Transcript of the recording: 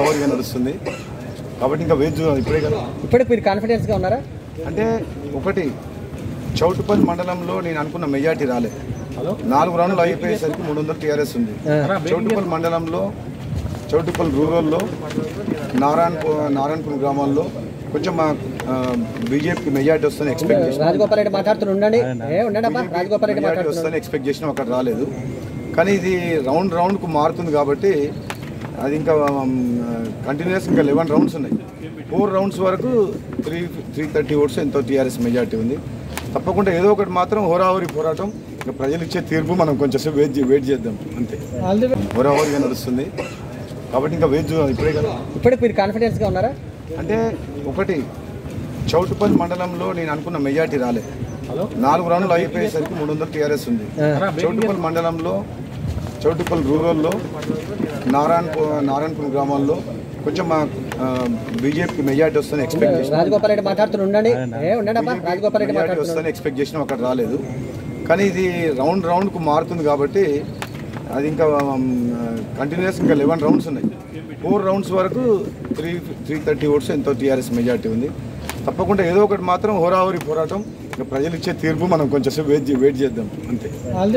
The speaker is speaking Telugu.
ఓవరాల్గా నడుస్తుంది కాబట్టి ఇంకా వెయిట్ చూడాలి. ఇప్పుడే కదా ఇప్పుడే మీరు కాన్ఫిడెన్స్గా ఉన్నారా అంటే ఒకటి చౌటుపల్ మండలంలో నేను అనుకున్న మెజారిటీ రాలే. 4 రౌండ్లు అయిపోయేసరికి 300 టీఆర్ఎస్ ఉంది. చౌటుపల్ మండలంలో చౌటుపల్ రూరల్లో నారాయణపుర గ్రామాల్లో కొంచెం బీజేపీకి మెజారిటీ వస్తుందని ఎక్స్పెక్ట్ చేశాను. రాజగోపాల్ రెడ్డి మాట్లాడుతున్నారు ఉండండి ఏ ఉండండి అబ్బా రాజగోపాల్ రెడ్డి మాట్లాడుతున్నారు వస్తుందని ఎక్స్పెక్ట్ చేసినా ఒకటి రాలేదు. కానీ ఇది రౌండ్కు మారుతుంది కాబట్టి అది ఇంకా కంటిన్యూస్ ఇంకా 11 రౌండ్స్ ఉన్నాయి. 4 రౌండ్స్ వరకు 330 ఓట్స్ ఎంతో టీఆర్ఎస్ మెజారిటీ ఉంది. తప్పకుండా ఏదో ఒకటి మాత్రం హోరాహోరీ పోరాటం ఇంకా ప్రజలు ఇచ్చే తీర్పు మనం కొంచెంసేపు వెయిట్ చేద్దాం అంతే. హోరాహోరీగా నడుస్తుంది కాబట్టి ఇంకా వెయిట్ చూడాలి. ఇప్పుడే కదా ఇప్పుడే మీరు కాన్ఫిడెన్స్గా ఉన్నారా అంటే ఒకటి చౌటుపల్ మండలంలో నేను అనుకున్న మెజారిటీ రాలే. 4 రౌండ్లు అయిపోయేసరికి 300 టీఆర్ఎస్ ఉంది. చౌటుపల్ మండలంలో చౌటుపల్ రూరల్లో నారాయణపుర గ్రామాల్లో కొంచెం బీజేపీకి మెజారిటీ వస్తుందని ఎక్స్పెక్ట్ చేశాను. రాజగోపాల్ రెడ్డి మాట్లాడుతున్నారు ఉండండి ఏ ఉండండి అబ్బా రాజగోపాల్ రెడ్డి మాట్లాడుతున్నారు వస్తుందని ఎక్స్పెక్ట్ చేసినా ఒకటి రాలేదు. కానీ ఇది రౌండ్కు మారుతుంది కాబట్టి అది ఇంకా కంటిన్యూస్ ఇంకా 11 రౌండ్స్ ఉన్నాయి. 4 రౌండ్స్ వరకు 330 ఓట్స్ ఎంతో టీఆర్ఎస్ మెజారిటీ ఉంది. తప్పకుండా ఏదో ఒకటి మాత్రం హోరాహోరీ పోరాటం ఇంకా ప్రజలు ఇచ్చే తీర్పు మనం కొంచెంసేపు వెయిట్ చేద్దాం అంతే.